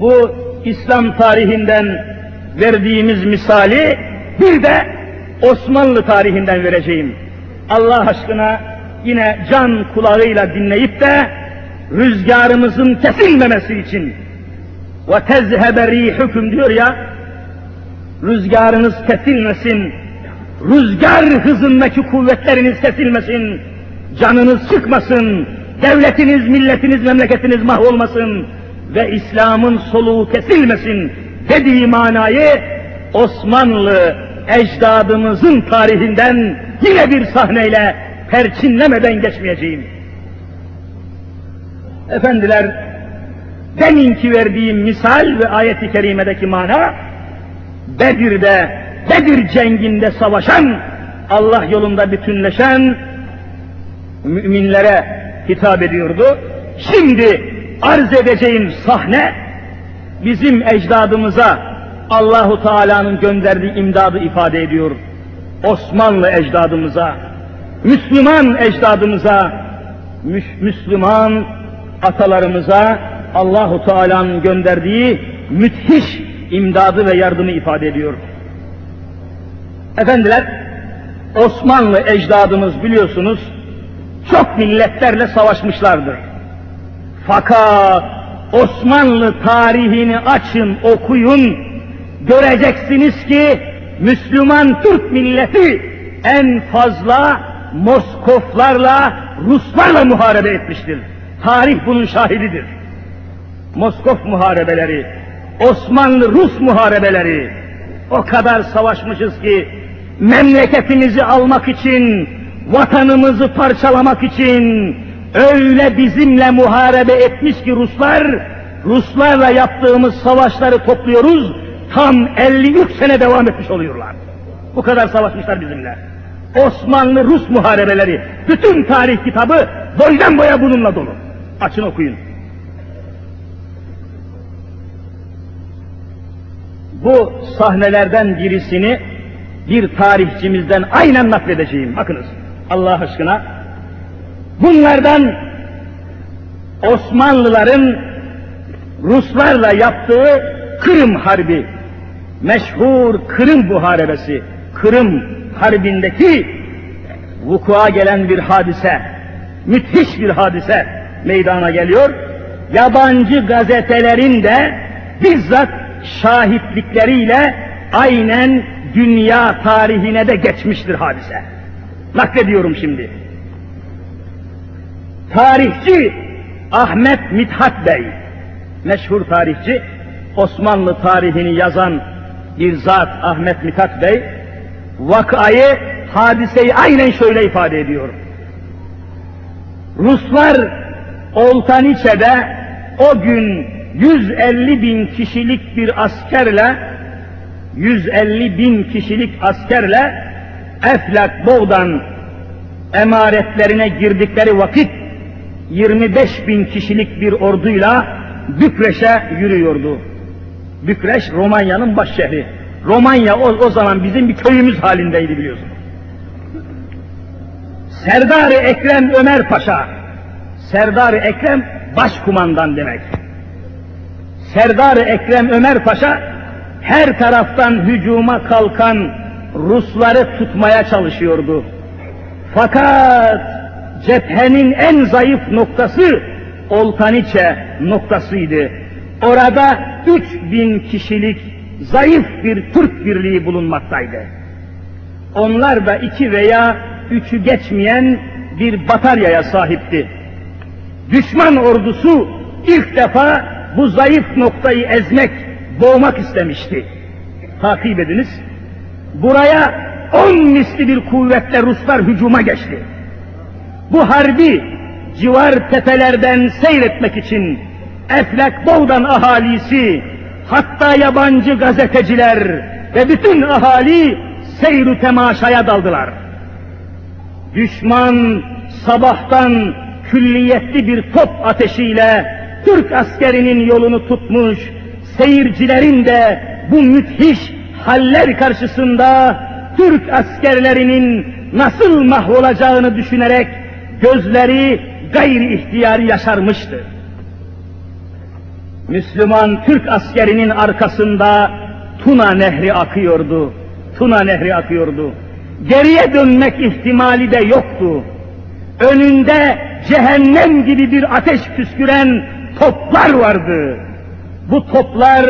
Bu İslam tarihinden verdiğimiz misali bir de Osmanlı tarihinden vereceğim. Allah aşkına yine can kulağıyla dinleyip de rüzgarımızın kesilmemesi için وَتَزْهَبَ رِيحُكُمْ diyor ya, rüzgarınız kesilmesin, rüzgar hızındaki kuvvetleriniz kesilmesin, canınız çıkmasın, devletiniz, milletiniz, memleketiniz mahvolmasın ve İslam'ın soluğu kesilmesin dediği manayı Osmanlı ecdadımızın tarihinden yine bir sahneyle perçinlemeden geçmeyeceğim. Efendiler, deminki verdiğim misal ve ayet-i kerimedeki mana, Bedir cenginde savaşan, Allah yolunda bütünleşen müminlere hitap ediyordu. Şimdi arz edeceğim sahne, bizim ecdadımıza Allahu Teala'nın gönderdiği imdadı ifade ediyor. Osmanlı ecdadımıza, Müslüman ecdadımıza, Müslüman atalarımıza Allahu Teala'nın gönderdiği müthiş imdadı ve yardımı ifade ediyor. Efendiler, Osmanlı ecdadımız biliyorsunuz çok milletlerle savaşmışlardır. Fakat Osmanlı tarihini açın, okuyun, göreceksiniz ki Müslüman Türk milleti en fazla Moskoflarla, Ruslarla muharebe etmiştir. Tarih bunun şahididir. Moskof muharebeleri, Osmanlı-Rus muharebeleri, o kadar savaşmışız ki memleketimizi almak için, vatanımızı parçalamak için öyle bizimle muharebe etmiş ki Ruslarla yaptığımız savaşları topluyoruz, tam 53 sene devam etmiş oluyorlar. Bu kadar savaşmışlar bizimle. Osmanlı-Rus muharebeleri, bütün tarih kitabı boydan boya bununla dolu. Açın okuyun. Bu sahnelerden birisini bir tarihçimizden aynen nakledeceğim. Bakınız Allah aşkına. Bunlardan Osmanlıların Ruslarla yaptığı Kırım Harbi, meşhur Kırım Muharebesi, Kırım Harbi'ndeki vuku'a gelen bir hadise, müthiş bir hadise meydana geliyor. Yabancı gazetelerin de bizzat şahitlikleriyle aynen dünya tarihine de geçmiştir hadise. Naklediyorum şimdi. Tarihçi Ahmet Mithat Bey, meşhur tarihçi, Osmanlı tarihini yazan bir zat Ahmet Mithat Bey, vakayı, hadiseyi aynen şöyle ifade ediyor. Ruslar Oltaniçe'de o gün 150.000 kişilik bir askerle, 150.000 kişilik askerle Eflak Boğdan emaretlerine girdikleri vakit 25.000 kişilik bir orduyla Bükreş'e yürüyordu. Bükreş Romanya'nın başşehri. Romanya o zaman bizim bir köyümüz halindeydi biliyorsunuz. Serdar-ı Ekrem Ömer Paşa, Serdar-ı Ekrem başkumandan demek. Serdar-ı Ekrem Ömer Paşa her taraftan hücuma kalkan Rusları tutmaya çalışıyordu. Fakat cephenin en zayıf noktası Oltaniçe noktasıydı. Orada 3000 kişilik zayıf bir Türk birliği bulunmaktaydı. Onlar da 2 veya 3'ü geçmeyen bir bataryaya sahipti. Düşman ordusu ilk defa bu zayıf noktayı ezmek, boğmak istemişti. Takip ediniz. Buraya 10 misli bir kuvvetle Ruslar hücuma geçti. Bu harbi civar tepelerden seyretmek için Eflak Boğdan ahalisi, hatta yabancı gazeteciler ve bütün ahali seyru temaşaya daldılar. Düşman sabahtan külliyetli bir top ateşiyle Türk askerinin yolunu tutmuş, seyircilerin de bu müthiş haller karşısında Türk askerlerinin nasıl mahvolacağını düşünerek gözleri gayri ihtiyari yaşarmıştı. Müslüman Türk askerinin arkasında Tuna Nehri akıyordu. Tuna Nehri akıyordu. Geriye dönmek ihtimali de yoktu. Önünde cehennem gibi bir ateş püsküren toplar vardı. Bu toplar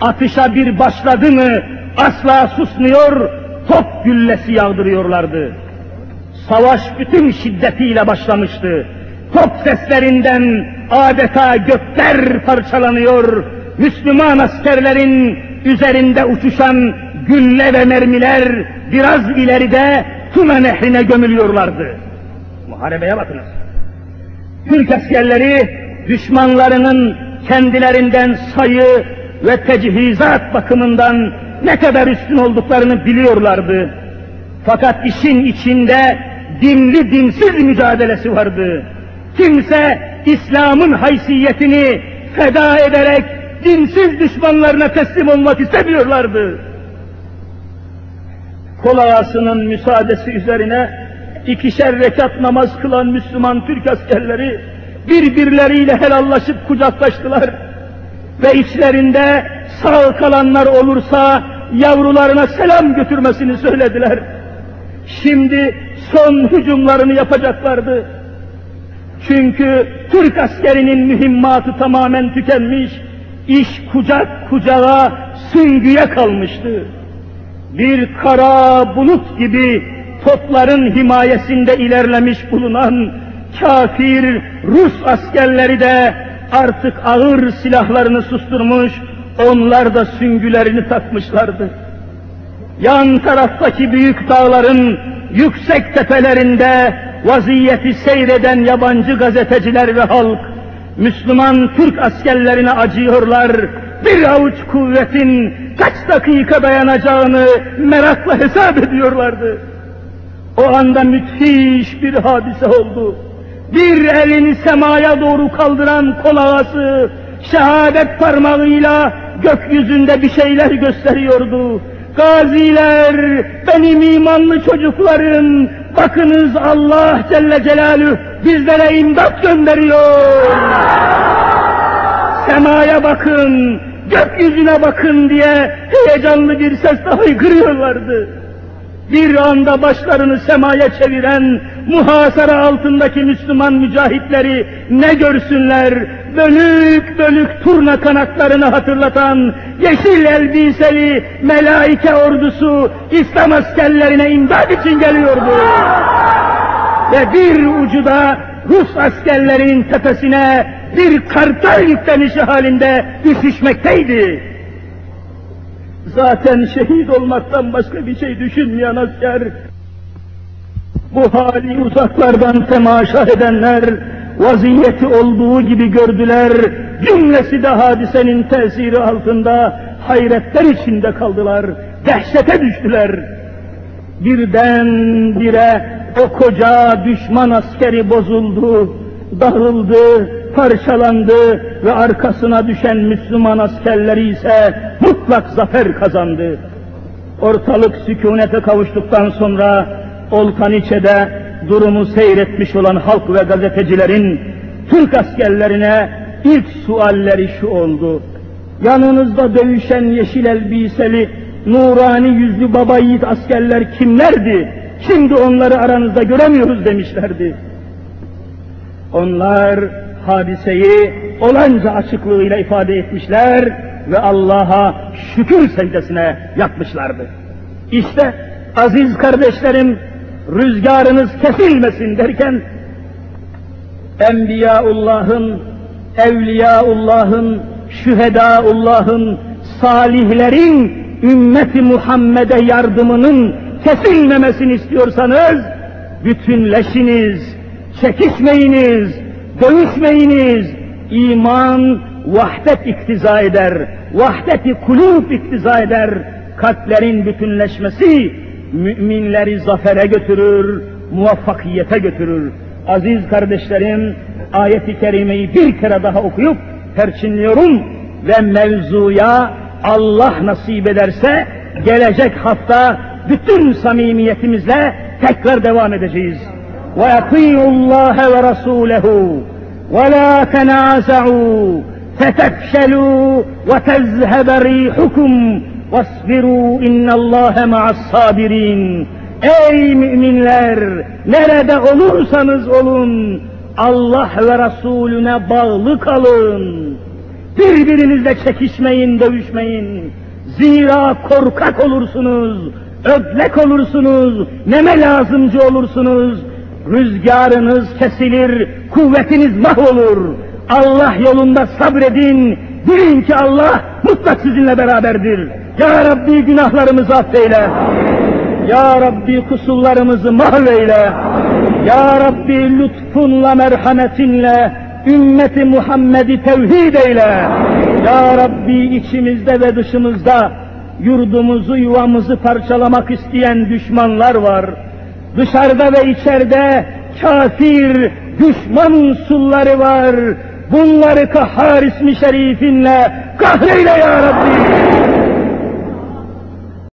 atışa bir başladı mı asla susmuyor, top güllesi yağdırıyorlardı. Savaş bütün şiddetiyle başlamıştı. Top seslerinden adeta gökler parçalanıyor, Müslüman askerlerin üzerinde uçuşan gülle ve mermiler biraz ileride Tuna Nehri'ne gömülüyorlardı. Muharebeye bakınız. Türk askerleri düşmanlarının kendilerinden sayı ve tecihizat bakımından ne kadar üstün olduklarını biliyorlardı. Fakat işin içinde dinli dinsiz mücadelesi vardı. Kimse İslam'ın haysiyetini feda ederek dinsiz düşmanlarına teslim olmak istemiyorlardı. Kol ağasının müsaadesi üzerine ikişer rekat namaz kılan Müslüman Türk askerleri birbirleriyle helallaşıp kucaklaştılar ve içlerinde sağ kalanlar olursa yavrularına selam götürmesini söylediler. Şimdi son hücumlarını yapacaklardı. Çünkü Türk askerinin mühimmatı tamamen tükenmiş, iş kucak kucağa, süngüye kalmıştı. Bir kara bulut gibi topların himayesinde ilerlemiş bulunan kafir Rus askerleri de artık ağır silahlarını susturmuş, onlar da süngülerini takmışlardı. Yan taraftaki büyük dağların yüksek tepelerinde vaziyeti seyreden yabancı gazeteciler ve halk, Müslüman Türk askerlerine acıyorlar, bir avuç kuvvetin kaç dakika dayanacağını merakla hesap ediyorlardı. O anda müthiş bir hadise oldu. Bir elini semaya doğru kaldıran kol ağası, şehadet parmağıyla gökyüzünde bir şeyler gösteriyordu. Gaziler, benim imanlı çocuklarım, bakınız Allah Celle Celaluhu bizlere imdat gönderiyor. Semaya bakın, gökyüzüne bakın diye heyecanlı bir sesle haykırıyorlardı. Bir anda başlarını semaya çeviren muhasara altındaki Müslüman mücahitleri ne görsünler, bölük bölük turna kanatlarını hatırlatan yeşil elbiseli melaike ordusu İslam askerlerine imdad için geliyordu. Ve bir ucu da Rus askerlerinin tepesine bir kartal yüklenişi halinde düşüşmekteydi. Zaten şehit olmaktan başka bir şey düşünmeyen asker, bu hali uzaklardan temaşa edenler vaziyeti olduğu gibi gördüler, cümlesi de hadisenin tesiri altında hayretler içinde kaldılar, dehşete düştüler. Birdenbire o koca düşman askeri bozuldu, dağıldı, parçalandı ve arkasına düşen Müslüman askerleri ise mutlak zafer kazandı. Ortalık sükunete kavuştuktan sonra Oltaniçe'de durumu seyretmiş olan halk ve gazetecilerin Türk askerlerine ilk sualleri şu oldu: yanınızda dövüşen yeşil elbiseli, nurani yüzlü baba yiğit askerler kimlerdi? Şimdi onları aranızda göremiyoruz demişlerdi. Onlar hadiseyi olanca açıklığıyla ifade etmişler ve Allah'a şükür secdesine yatmışlardı. İşte aziz kardeşlerim, rüzgarınız kesilmesin derken Enbiyaullah'ın, Evliyaullah'ın, Şühedaullah'ın, salihlerin ümmeti Muhammed'e yardımının kesilmemesini istiyorsanız bütünleşiniz, çekişmeyiniz, dövüşmeyiniz. İman vahdet iktiza eder, vahdet-i kulub iktiza eder. Kalplerin bütünleşmesi müminleri zafere götürür, muvaffakiyete götürür. Aziz kardeşlerim, ayet-i kerimeyi bir kere daha okuyup terçinliyorum ve mevzuya Allah nasip ederse gelecek hafta bütün samimiyetimizle tekrar devam edeceğiz. وَاَطِيعُوا اللّٰهَ وَرَسُولَهُ وَلَا تَنَازَعُوا فَتَفْشَلُوا وَتَذْهَبَ رِيحُكُمْ وَاصْبِرُوا اِنَّ اللّٰهَ مَعَ الصَّابِرِينَ. Ey müminler! Nerede olursanız olun, Allah ve Resulüne bağlı kalın. Birbirinizle çekişmeyin, dövüşmeyin. Zira korkak olursunuz, ödlek olursunuz, neme lazımcı olursunuz. Rüzgarınız kesilir, kuvvetiniz mahvolur. Allah yolunda sabredin, bilin ki Allah mutlak sizinle beraberdir. Ya Rabbi günahlarımızı affeyle. Ya Rabbi kusurlarımızı mahveyle. Ya Rabbi lütfunla, merhametinle ümmeti Muhammed'i tevhid eyle. Ya Rabbi içimizde ve dışımızda yurdumuzu, yuvamızı parçalamak isteyen düşmanlar var. Dışarıda ve içeride kafir, düşman unsurları var. Bunları kahhar ismi şerifinle kahreyle ya Rabbi.